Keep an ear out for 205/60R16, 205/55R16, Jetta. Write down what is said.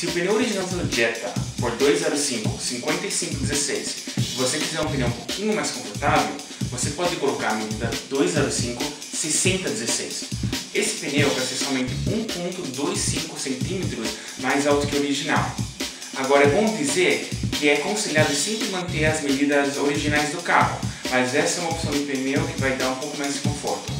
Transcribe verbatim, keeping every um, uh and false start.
Se o pneu original do Jetta for duzentos e cinco, cinquenta e cinco, dezesseis e você quiser um pneu um pouquinho mais confortável, você pode colocar a medida duzentos e cinco, sessenta, dezesseis. Esse pneu vai ser somente um vírgula vinte e cinco centímetros mais alto que o original. Agora é bom dizer que é aconselhado sempre manter as medidas originais do carro, mas essa é uma opção de pneu que vai dar um pouco mais de conforto.